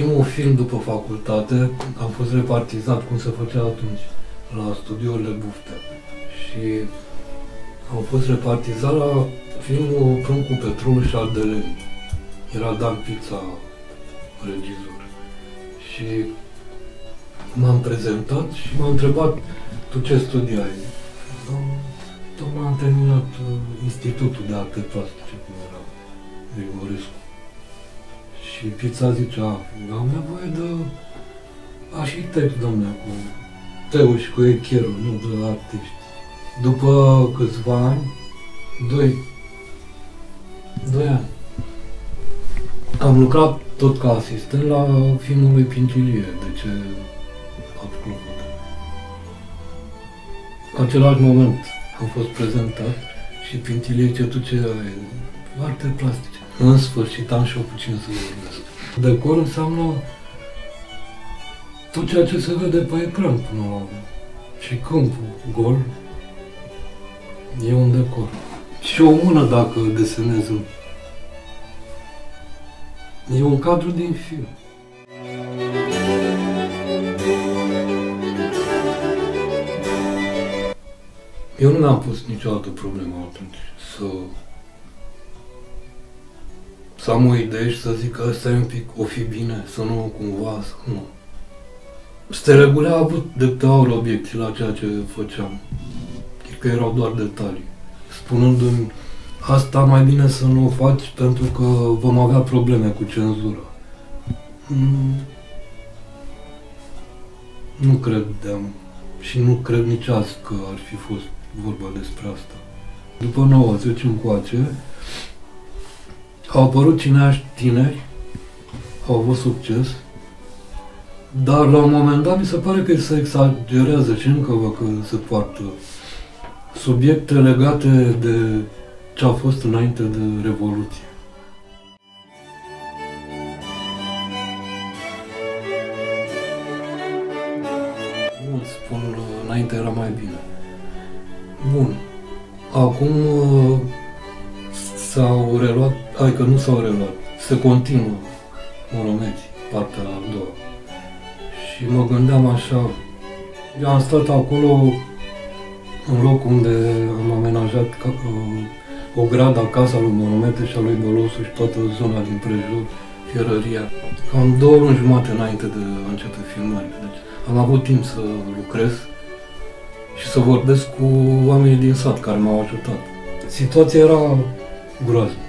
primul film după facultate, am fost repartizat, cum se făcea atunci, la studiourile Buftea. Și am fost repartizat la filmul Pruncul, Petrolul și Ardelenii. Era Dan Pița regizor. Și m-am prezentat și m-am întrebat, tu ce studiai? Tocmai am terminat Institutul de Arte Plastice, cum era Rigorescu. Și Pița zicea, am nevoie de arhitect, domnule, cu teu și cu echierul, nu de artiști. După câțiva ani, doi ani, am lucrat tot ca asistent la filmul lui Pintilie, de ce ați plăcut. În același moment am fost prezentat și Pintilie ce tu ce ai, arte plastice. În sfârșit am și eu puțin să vorbesc. Decor înseamnă tot ceea ce se vede pe ecran până la urmă. Și câmpul gol e un decor. Și o mână dacă desenezi. E un cadru din film. Eu nu mi-am pus niciodată problemă atunci să am o idee și să zic că ăsta e un pic, o fi bine, să nu cumva, să nu. Stere Gulea a avut de câteva ori obiecții la ceea ce făceam. Cred că erau doar detalii. Spunându-mi, asta mai bine să nu o faci pentru că vom avea probleme cu cenzura. Nu credeam și nu cred nici azi că ar fi fost vorba despre asta. După 90 încoace, au apărut cineaști tineri, au avut succes, dar la un moment dat mi se pare că se exagerează și încă văd că se poartă subiecte legate de ce a fost înainte de Revoluție. Nu spun, înainte era mai bine. Bun. Acum s-au reluat, adică nu s-au reluat, se continuă Moromeții, partea a doua. Și mă gândeam așa, eu am stat acolo în loc unde am amenajat o gradă a casa lui Moromeții și a lui Bolosu și toată zona din prejur, fierăria. Cam 2 luni jumate înainte de a începe filmarea. Deci am avut timp să lucrez și să vorbesc cu oamenii din sat care m-au ajutat. Situația era groaznică,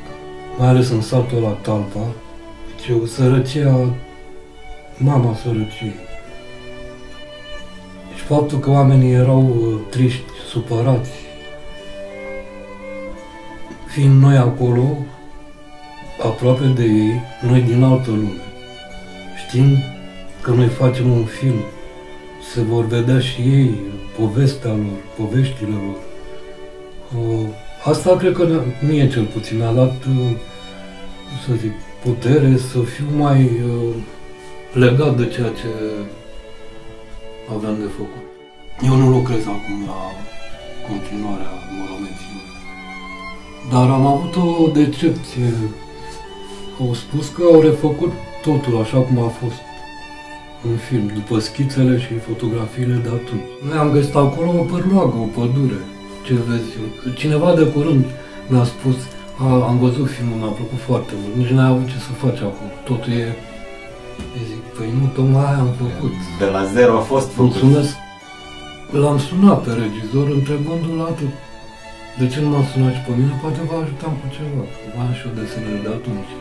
mai ales în satul ăla Talpa, deci o sărăcia, mama sărăciei. Și faptul că oamenii erau triști, supărați, fiind noi acolo, aproape de ei, noi din altă lume. Știind că noi facem un film, se vor vedea și ei, povestea lor, poveștile lor. Asta cred că mie cel puțin mi-a dat, să zic, putere să fiu mai legat de ceea ce aveam de făcut. Eu nu lucrez acum la continuarea Moromeților. Dar am avut o decepție. Au spus că au refăcut totul așa cum a fost în film, după schițele și fotografiile de atunci. Noi am găsit acolo o pârloagă, o pădure. Ce vezi? Cineva de curând mi-a spus, am văzut filmul, mi-a plăcut foarte mult, nici n-ai avut ce să faci acum. Totul e... Zic, păi nu, tocmai aia am făcut. De la zero a fost făcut. Mulțumesc. L-am sunat pe regizor întrebându-l atât. De ce nu m-a sunat și pe mine? Poate vă ajutam cu ceva. Mai am și eu desenele de atunci.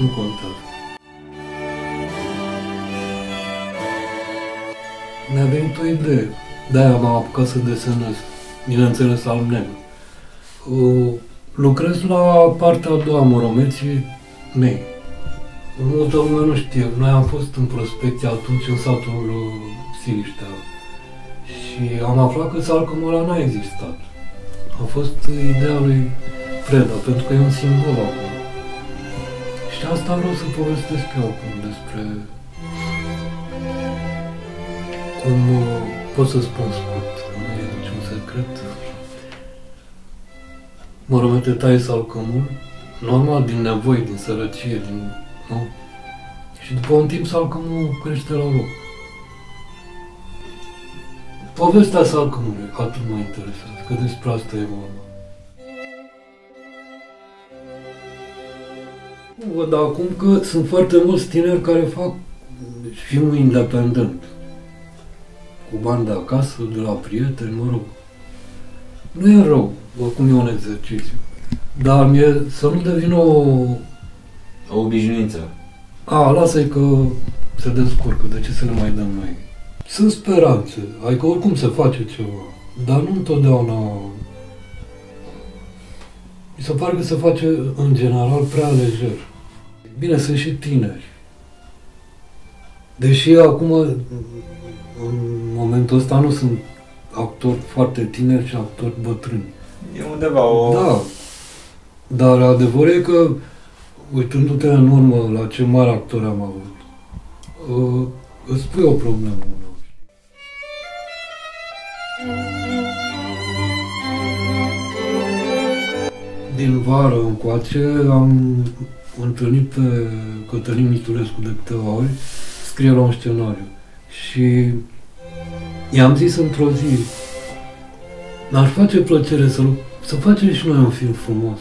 Nu contează. Mi-a venit o idee. De-aia m-am apucat să desenez. Bineînțeles, alb-negru. Lucrez la partea a doua, Moromeții mei. Multă lume nu știe. Noi am fost în prospecție atunci în satul Siliștea. Și am aflat că Salcămola n-a existat. A fost ideea lui Freda, pentru că e un simbol acum. Și asta vreau să povestesc eu acum despre... Cum pot să spun scurt, nu e niciun secret. Moromeții taie Salcămul, normal din nevoi, din sărăcie, din Nu? Și după un timp salcâmul crește la loc. Povestea salcâmului, că atât mă interesează, că despre asta e vorba. Văd acum că sunt foarte mulți tineri care fac filmul independent. Cu bani de acasă, de la prieteni, mă rog. Nu e rău, oricum e un exercițiu. Dar mie să nu devină o obișnuință. A, lasă-i că se descurcă, de ce să le mai dăm noi? Sunt speranțe, adică oricum se face ceva, dar nu întotdeauna... Mi se pare că se face, în general, prea lejer. Bine, sunt și tineri. Deși acum, în momentul ăsta, nu sunt actori foarte tineri și actori bătrâni. E undeva o... Da. Dar adevărul e că, uitându-te în urmă la ce mari actori am avut, îți pui o problemă. Din vară încoace am întâlnit pe Cătălin Mitulescu de câteva ori, scrie la un scenariu. Și i-am zis într-o zi, mi-ar face plăcere să facem și noi un film frumos.